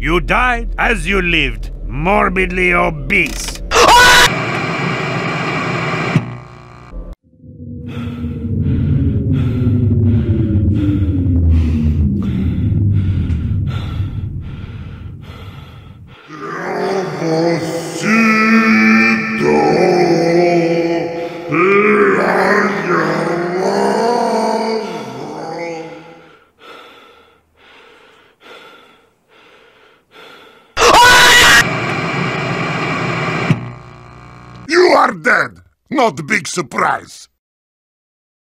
You died as you lived, morbidly obese. Not a big surprise.